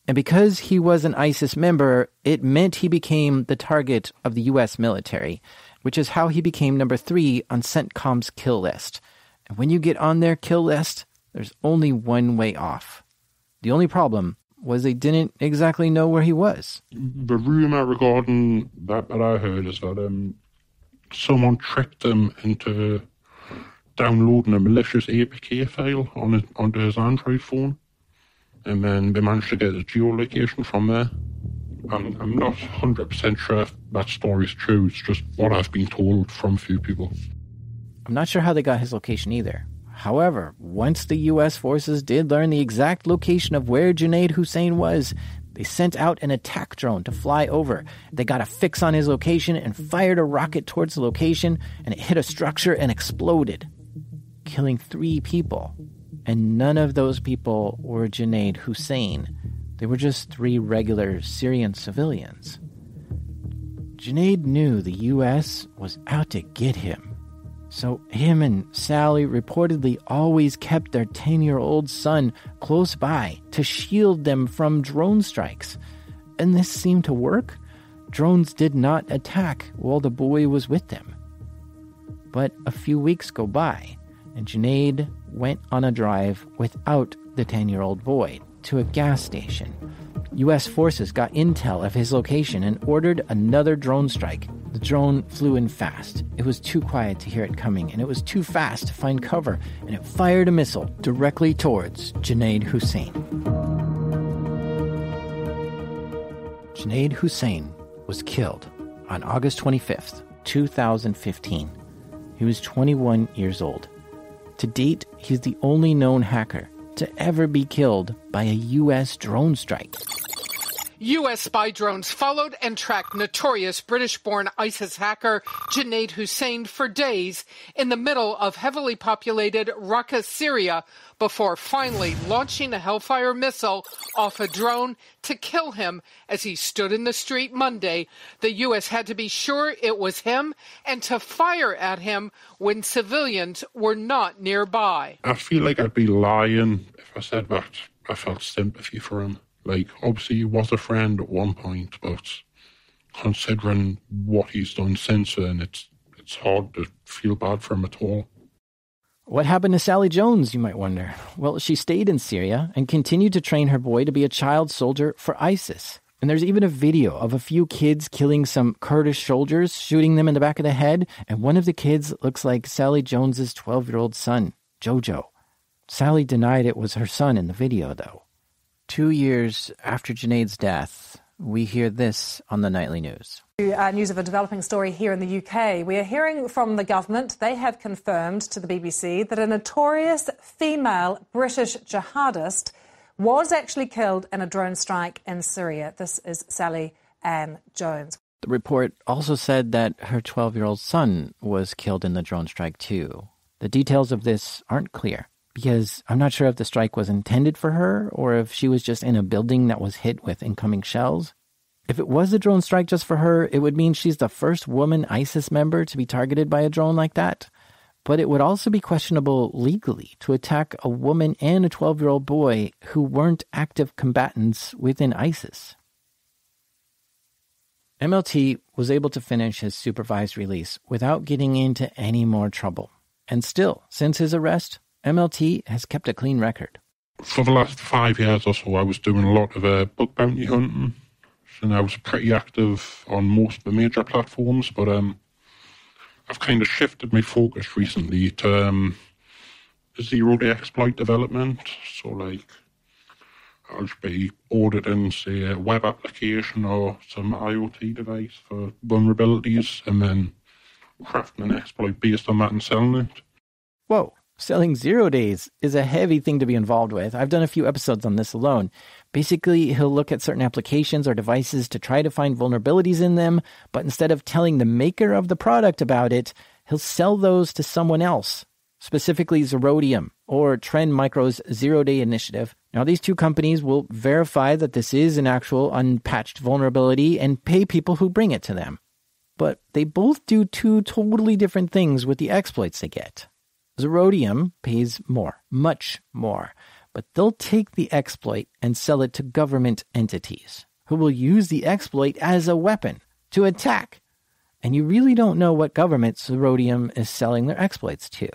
And because he was an ISIS member, it meant he became the target of the U S military, which is how he became number three on CENTCOM's kill list. And when you get on their kill list, there's only one way off. The only problem was they didn't exactly know where he was. The rumor regarding that that I heard is that um, someone tricked him into downloading a malicious A P K file on his, onto his Android phone, and then they managed to get his geolocation from there. I'm, I'm not one hundred percent sure if that story's true. It's just what I've been told from a few people. I'm not sure how they got his location either. However, once the U S forces did learn the exact location of where Junaid Hussain was, they sent out an attack drone to fly over. They got a fix on his location and fired a rocket towards the location, and it hit a structure and exploded, killing three people. And none of those people were Junaid Hussain. They were just three regular Syrian civilians. Junaid knew the U S was out to get him. So him and Sally reportedly always kept their ten-year-old son close by to shield them from drone strikes. And this seemed to work. Drones did not attack while the boy was with them. But a few weeks go by, and Junaid went on a drive without the ten-year-old boy to a gas station. U S forces got intel of his location and ordered another drone strike. The drone flew in fast. It was too quiet to hear it coming, and it was too fast to find cover, and it fired a missile directly towards Junaid Hussain. Junaid Hussain was killed on August twenty-fifth, two thousand fifteen. He was twenty-one years old. To date, he's the only known hacker to ever be killed by a U S drone strike. U S spy drones followed and tracked notorious British-born ISIS hacker Junaid Hussain for days in the middle of heavily populated Raqqa, Syria, before finally launching a Hellfire missile off a drone to kill him as he stood in the street Monday. The U S had to be sure it was him and to fire at him when civilians were not nearby. I feel like I'd be lying if I said that I felt sympathy for him. Like, obviously, he was a friend at one point, but considering what he's done since then, it's, it's hard to feel bad for him at all. What happened to Sally Jones, you might wonder? Well, she stayed in Syria and continued to train her boy to be a child soldier for ISIS. And there's even a video of a few kids killing some Kurdish soldiers, shooting them in the back of the head, and one of the kids looks like Sally Jones's twelve-year-old son, Jojo. Sally denied it was her son in the video, though. Two years after Junaid's death, we hear this on the nightly news. Uh, news of a developing story here in the U K. We are hearing from the government. They have confirmed to the B B C that a notorious female British jihadist was actually killed in a drone strike in Syria. This is Sally Ann Jones. The report also said that her twelve-year-old son was killed in the drone strike too. The details of this aren't clear, because I'm not sure if the strike was intended for her or if she was just in a building that was hit with incoming shells. If it was a drone strike just for her, it would mean she's the first woman ISIS member to be targeted by a drone like that. But it would also be questionable legally to attack a woman and a twelve-year-old boy who weren't active combatants within ISIS. M L T was able to finish his supervised release without getting into any more trouble. And still, since his arrest, M L T has kept a clean record. For the last five years or so, I was doing a lot of uh, bug bounty hunting, and I was pretty active on most of the major platforms, but um, I've kind of shifted my focus recently to um, zero-day exploit development. So, like, I'll just be auditing, say, a web application or some IoT device for vulnerabilities, and then crafting an exploit based on that and selling it. Whoa. Selling zero days is a heavy thing to be involved with. I've done a few episodes on this alone. Basically, he'll look at certain applications or devices to try to find vulnerabilities in them, but instead of telling the maker of the product about it, he'll sell those to someone else, specifically Zerodium or Trend Micro's zero-day initiative. Now, these two companies will verify that this is an actual unpatched vulnerability and pay people who bring it to them. But they both do two totally different things with the exploits they get. Zerodium pays more, much more, but they'll take the exploit and sell it to government entities who will use the exploit as a weapon to attack. And you really don't know what government Zerodium is selling their exploits to.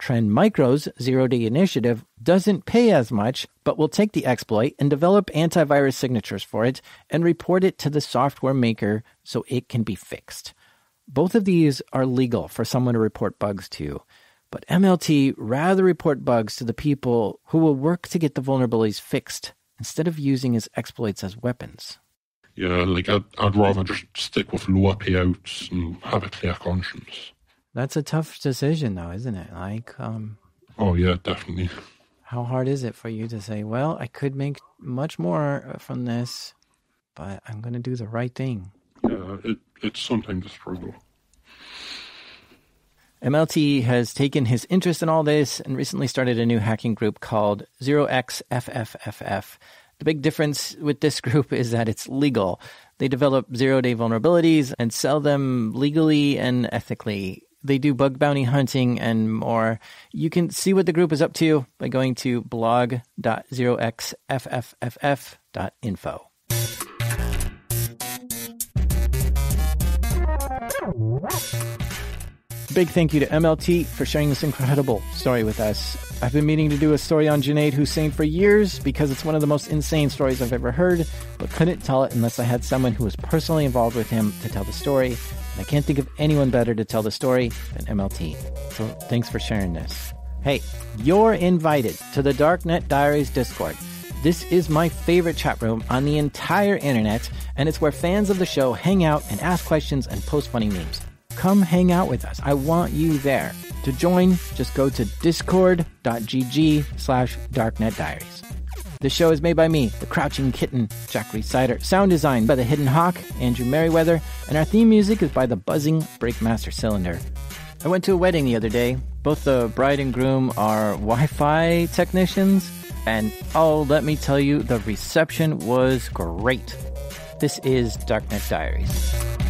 Trend Micro's zero-day initiative doesn't pay as much, but will take the exploit and develop antivirus signatures for it and report it to the software maker so it can be fixed. Both of these are legal for someone to report bugs to. But M L T rather report bugs to the people who will work to get the vulnerabilities fixed instead of using his exploits as weapons. Yeah, like, I'd, I'd rather just stick with lower payouts and have a clear conscience. That's a tough decision, though, isn't it? Like, um... Oh, yeah, definitely. How hard is it for you to say, well, I could make much more from this, but I'm going to do the right thing? Yeah, it, it's something to struggle. M L T has taken his interest in all this and recently started a new hacking group called zero x F F F F. The big difference with this group is that it's legal. They develop zero-day vulnerabilities and sell them legally and ethically. They do bug bounty hunting and more. You can see what the group is up to by going to blog dot zero x F F F F dot info. Big thank you to M L T for sharing this incredible story with us. I've been meaning to do a story on Junaid Hussain for years because it's one of the most insane stories I've ever heard, but couldn't tell it unless I had someone who was personally involved with him to tell the story. And I can't think of anyone better to tell the story than M L T. So thanks for sharing this. Hey, you're invited to the Darknet Diaries Discord. This is my favorite chat room on the entire internet, and it's where fans of the show hang out and ask questions and post funny memes. Come hang out with us. I want you there. To join, just go to discord.gg slash darknet diaries. This show is made by me, the Crouching Kitten, Jack Rhysider. Sound design by the Hidden Hawk, Andrew Merriweather. And our theme music is by the buzzing Breakmaster Cylinder. I went to a wedding the other day. Both the bride and groom are Wi-Fi technicians. And oh, let me tell you, the reception was great. This is Darknet Diaries.